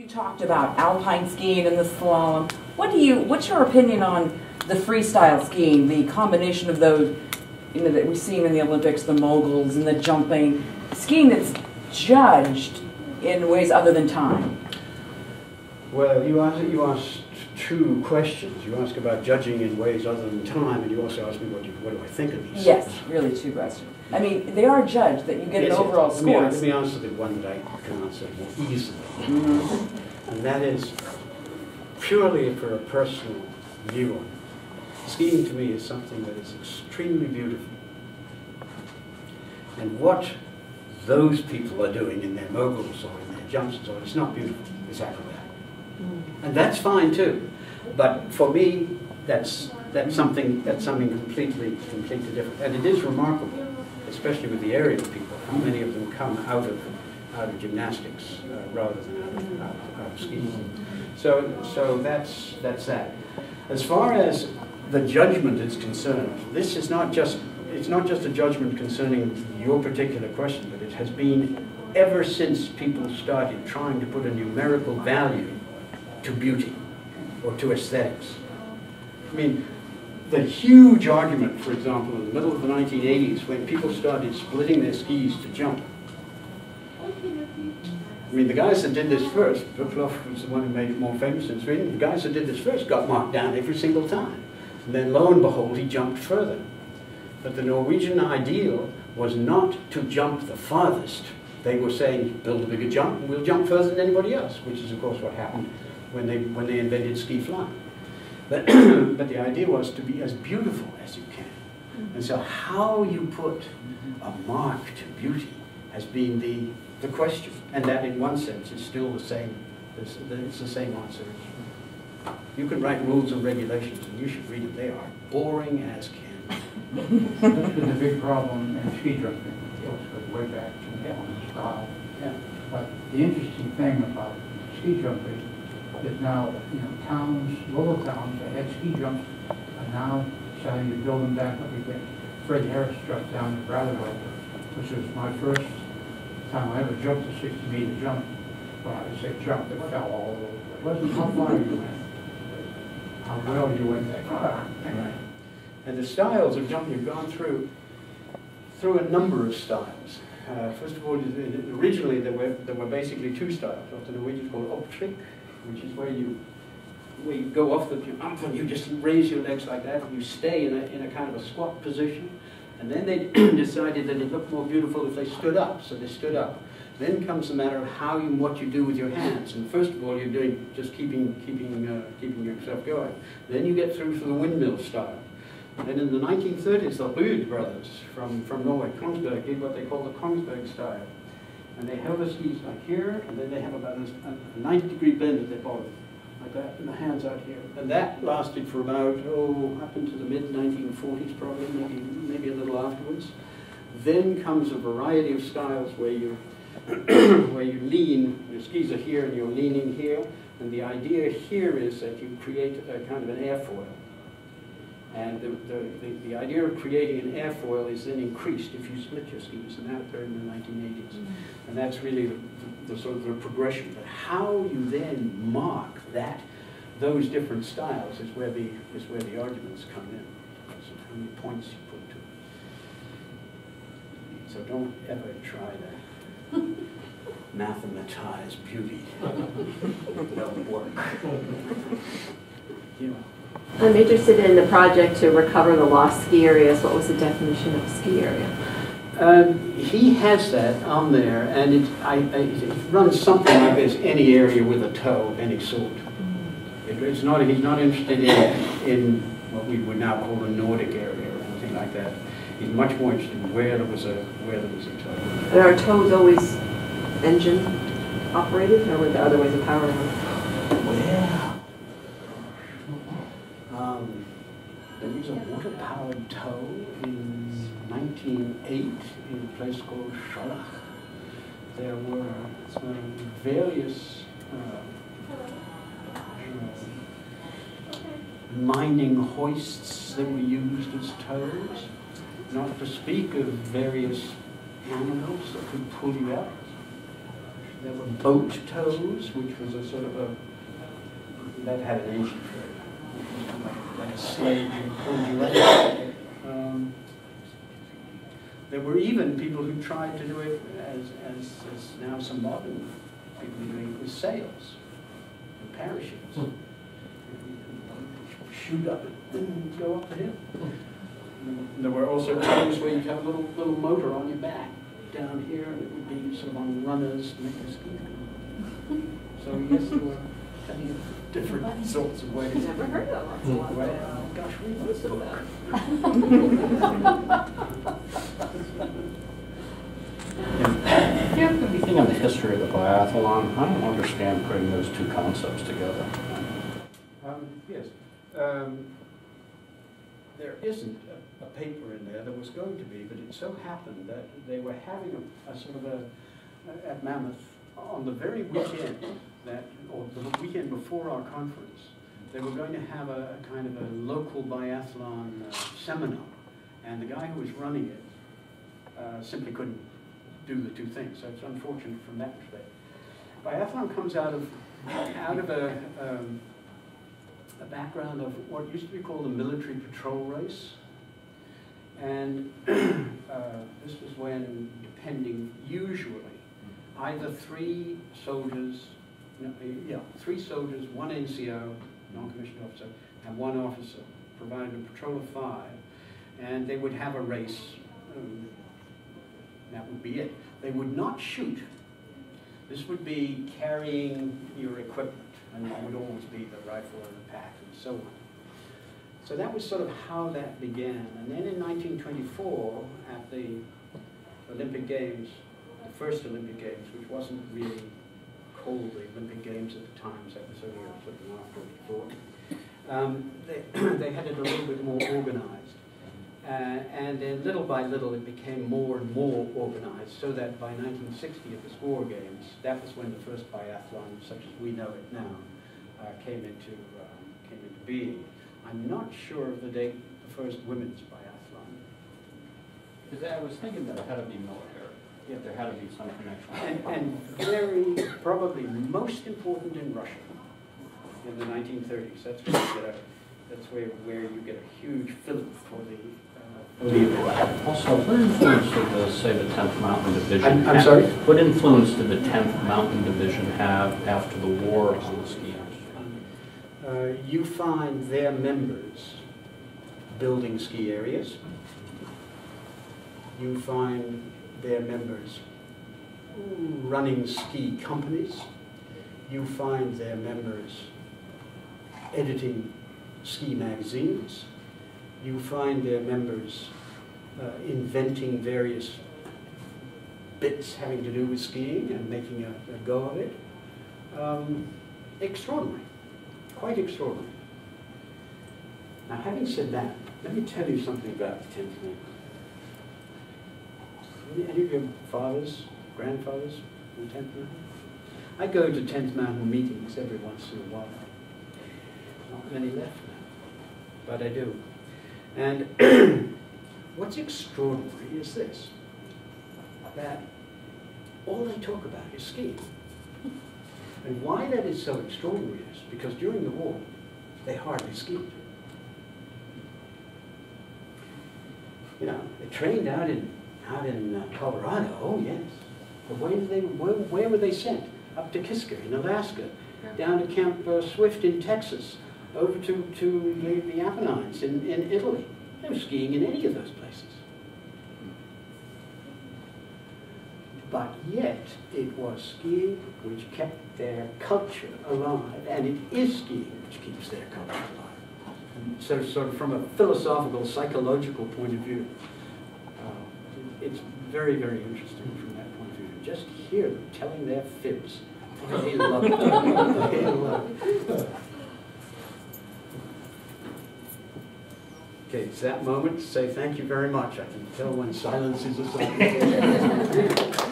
You talked about alpine skiing and the slalom. What's your opinion on the freestyle skiing, the combination of those, you know, that we've seen in the Olympics, the moguls and the jumping, skiing that's judged in ways other than time? Well, you asked two questions. You ask about judging in ways other than time, and you also ask me what do I think of these? Yes, things? Really two questions. I mean, they are judged that you get an overall score. Let me answer the one that I can answer more easily. And that is purely for a personal view on it. Skiing to me is something that is extremely beautiful. And what those people are doing in their moguls or in their jumps and so on, it's not beautiful, it's acrobatic. And that's fine too. But for me, that's something completely different. And it is remarkable, especially with the aerial people, how many of them come out of gymnastics rather than out of skiing. So that's that. As far as the judgment is concerned, this is not just a judgment concerning your particular question, but it has been ever since people started trying to put a numerical value to beauty or to aesthetics. I mean, the huge argument, for example, in the middle of the 1980s when people started splitting their skis to jump. I mean, the guys that did this first, Birkloff was the one who made it more famous in Sweden, the guys that did this first got marked down every single time. And then lo and behold, he jumped further. But the Norwegian ideal was not to jump the farthest. They were saying, build a bigger jump and we'll jump further than anybody else, which is of course what happened when they invented ski flying. But the idea was to be as beautiful as you can. And so how you put a mark to beauty has been the question. And that in one sense is still the same, it's the same answer. You can write rules and regulations and you should read them. They are boring as can. This is a big problem in ski jumping. It goes way back to the style. Yeah. But the interesting thing about ski jumping that now, you know, towns, lower towns that had ski jumps are now starting to build them back up again. Fred Harris jumped down in Brattleboro, which was my first time I ever jumped a 60-meter jump. Well, I say jump, it fell all over. It wasn't how far you went, how well you went that far. Right. And the styles of jumping have gone through a number of styles. First of all, originally there were basically two styles. What the Norwegians called optrick, which is where you go off the jump and you just raise your legs like that and you stay in a kind of a squat position. And then they decided that it looked more beautiful if they stood up, so they stood up. Then comes the matter of how you, what you do with your hands. And first of all, you're doing just keeping yourself going. Then you get through to the windmill style. And in the 1930s, the Ruud brothers from Norway, Kongsberg, did what they call the Kongsberg style. And they held the skis like here, and then they have about a 90-degree bend at their bottom, like that, and the hands out here. And that lasted for about, up into the mid-1940s probably, maybe a little afterwards. Then comes a variety of styles where you, where you lean, your skis are here and you're leaning here, and the idea here is that you create a kind of an airfoil. And the idea of creating an airfoil is then increased if you split your skis, and that occurred in the 1980s. And that's really the sort of the progression. But how you then mark those different styles is where the arguments come in. So how many points you put to it. So don't ever try to mathematize beauty. It won't work. You know. I'm interested in the project to recover the lost ski areas. What was the definition of a ski area? He has that on there, and it runs something like this: any area with a toe of any sort. He's not interested in what we would now call a Nordic area or anything like that. He's much more interested in where there was a toe. And are toes always engine operated, or were there other ways of powering them? Well, there was a water-powered tow in 1908 in a place called Schalach. There were various mining hoists that were used as tows, not to speak of various animals that could pull you out. There were boat tows, which was a sort of a, that had an engine for it, like a sledge and pulled you in. There were even people who tried to do it as now some modern people are doing it with sails and parachutes. Shoot up and go up the hill. And there were also times where you'd have a little motor on your back down here, and it would be sort of on runners to make a ski. So yes, there were plenty of different sorts of ways. I've never heard of lots of ways. Well, gosh, we must have that. Do you have anything on the history of the biathlon? I don't understand putting those two concepts together. Yes. There isn't a paper in there. There was going to be, but it so happened that they were having a sort of a at Mammoth on the very weekend that, or the weekend before our conference, they were going to have a kind of a local biathlon seminar, and the guy who was running it simply couldn't do the two things. So it's unfortunate from that perspective. Biathlon comes out of a background of what used to be called the military patrol race. And this was when, depending, usually, either three soldiers, one NCO, non-commissioned officer, and one officer, provided a patrol of 5, and they would have a race. That would be it. They would not shoot. This would be carrying your equipment. And that would always be the rifle and the pack and so on. So that was sort of how that began. And then in 1924, at the Olympic Games, the first Olympic Games, which wasn't really called the Olympic Games at the time, so that was only sort of after 1924, they had it a little bit more organized. And then little by little, it became more and more organized, so that by 1960 at the Squaw Games, that was when the first biathlon, such as we know it now, came into being. I'm not sure of the date of the first women's biathlon. I was thinking that it had to be military. Yeah, there had to be some connection. And very probably most important in Russia in the 1930s. That's when you get where you get a huge fillip for the. Also, what influence did the, say, the 10th Mountain Division? I'm sorry? What influence did the 10th Mountain Division have after the war on the ski industry? You find their members building ski areas. You find their members running ski companies. You find their members editing ski magazines. You find their members inventing various bits having to do with skiing and making a go of it. Extraordinary, quite extraordinary. Now, having said that, let me tell you something about the 10th Mountain. Any of your fathers, grandfathers in the 10th Mountain? I go to 10th Mountain meetings every once in a while. Not many left now, but I do. And what's extraordinary is this, that all they talk about is skiing. And why that is so extraordinary is because during the war, they hardly skied. You know, they trained out in Colorado, oh yes. But where were they sent? Up to Kiska in Alaska, down to Camp Swift in Texas, over to the Apennines in Italy. No skiing in any of those places. But yet, it was skiing which kept their culture alive, and it is skiing which keeps their culture alive. And so sort of from a philosophical, psychological point of view, it's very, very interesting from that point of view. Just hear them telling their fibs. They love it. They love it. Okay, it's that moment to say thank you very much. I can tell when silence is a sign.